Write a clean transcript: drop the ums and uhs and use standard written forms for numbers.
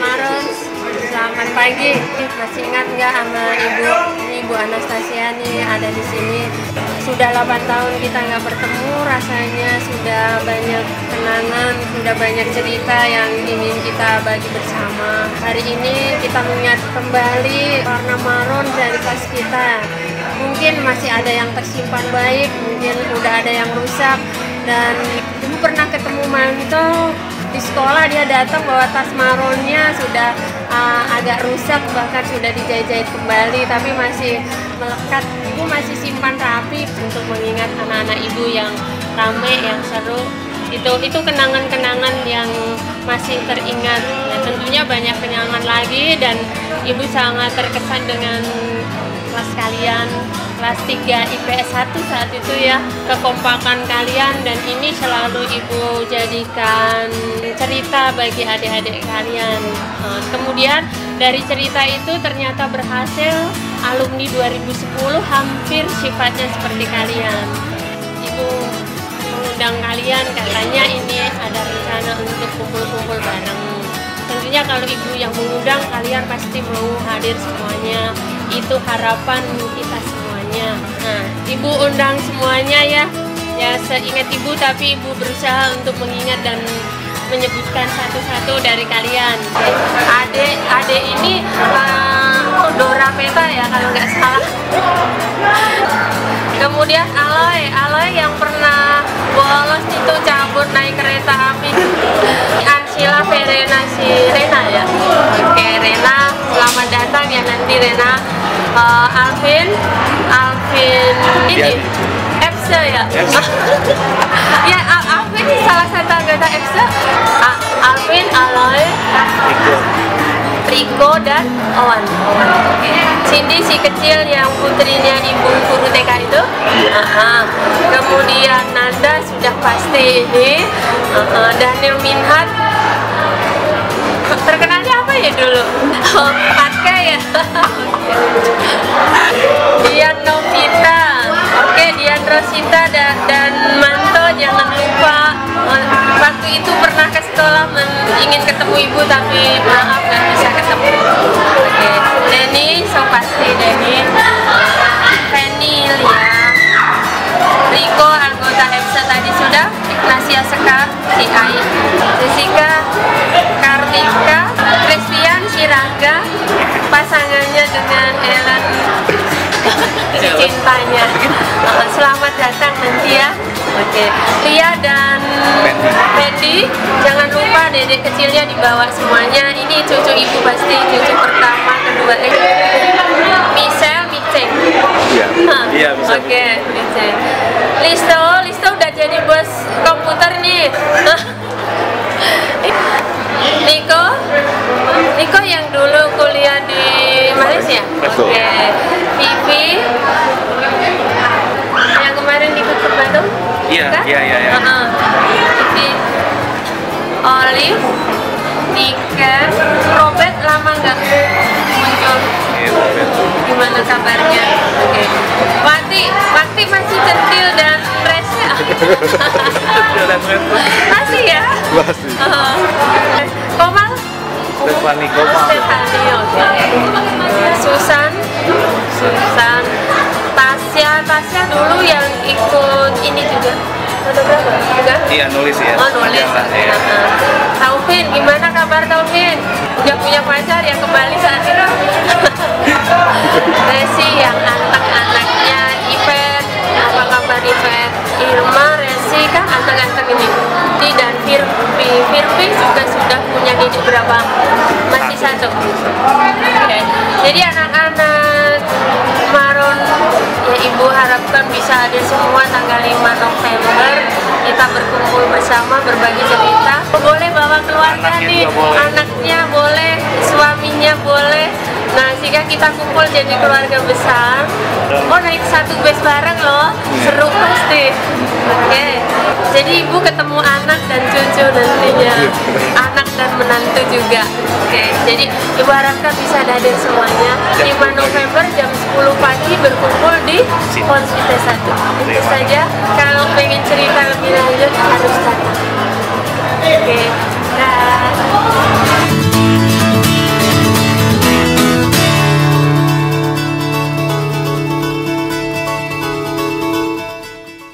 Maros, selamat pagi. Masih ingat nggak sama ibu Anastasia nih ada di sini? Sudah 8 tahun kita nggak bertemu, rasanya sudah banyak kenangan, sudah banyak cerita yang ingin kita bagi bersama. Hari ini kita mengingat kembali warna maron realitas kita. Mungkin masih ada yang tersimpan baik, mungkin udah ada yang rusak. Dan ibu pernah ketemu Manto di sekolah, dia datang bawa tas maronnya sudah agak rusak, bahkan sudah dijahit-jahit kembali, tapi masih melekat. Ibu masih simpan rapi untuk mengingat anak-anak ibu yang ramai, yang seru. Itu kenangan-kenangan yang masih teringat. Ya, tentunya banyak kenangan lagi, dan ibu sangat terkesan dengan kelas kalian, kelas 3 IPS 1 saat itu ya, kekompakan kalian, dan ini selalu ibu jadikan cerita bagi adik-adik kalian. Kemudian dari cerita itu ternyata berhasil, alumni 2010 hampir sifatnya seperti kalian. Ibu mengundang kalian, katanya ini ada rencana untuk kumpul-kumpul bareng. Tentunya kalau ibu yang mengundang, kalian pasti mau hadir semuanya. Itu harapan kita semuanya. Nah, ibu undang semuanya ya. Ya, seingat ibu, tapi ibu berusaha untuk mengingat dan menyebutkan satu-satu dari kalian. Adik ini Dora Peta ya kalau nggak salah. Kemudian Aloy yang pernah bolos itu cabut naik kereta api. Anshila, Fere, Nasirina ya. Oke, Rena, selamat datang ya nanti Rena. Alvin ini Eksa ya. Ya, Alvin salah satu anggota Eksa. Alvin, Aloy, Rico dan Awan. Sindi si kecil yang putrinya ibu guru TK itu. Kemudian Nanda sudah pasti ini. Daniel Minhat. Terkenalnya apa ya dulu? Pakai ya. Lian Taufin. Dian, Rosita dan Manto, jangan lupa waktu itu pernah ke sekolah ingin ketemu ibu, tapi maaf nggak bisa ketemu. Oke, Denny, so pasti Denny, Wendy, Lian, Rico anggota Eksa tadi sudah, Ignacia Sekar, Jessica, Cardica, Christian, Hiraga, pasangannya dengan Ellen. Cintanya. Selamat datang nanti ya. Oke. Nia dan Wendy, jangan lupa dedek kecilnya dibawa semuanya. Ini cucu ibu pasti, cucu pertama, kedua. Miceng. Iya. Oke, Miceng. Listo udah jadi bos komputer nih. Rico yang dulu kuliah di Malaysia. Oke. Vivi yang kemarin ikut ke Bandung. Iya. Olive Niken, Robert lama nggak muncul. Gimana kabarnya? Oke. Wati masih centil dan fresh ya. Masih ya? Masih. Komal? Stefani, oke. Susan, Tasya dulu yang ikut ini juga. Iya, nulis ya. Oh, nulis. Taufin, gimana kabar Taufin? Udah punya pacar yang kembali saat ini? Resi yang anak-anaknya Iver, apa kabar Iver? Irma, Resi kan anak-anak ini. Di dan Firpi juga sudah punya didik berapa? Masih satu. Okay. Jadi anak-anak Maron ya, ibu harapkan bisa hadir semua tanggal 5 November. Kita berkumpul bersama, berbagi cerita. Boleh bawa keluarga nih, anaknya boleh, suaminya boleh. Nah, jika kita kumpul jadi keluarga besar, naik satu bus bareng loh, seru pasti. Oke, jadi ibu ketemu anak dan cucu nantinya, anak dan menantu juga. Oke, jadi ibu harapkan bisa hadir semuanya. 5 November jam 10 pagi berkumpul di Ponsite 1. Itu saja, kalau pengen cerita lebih lanjut harus datang. Oke.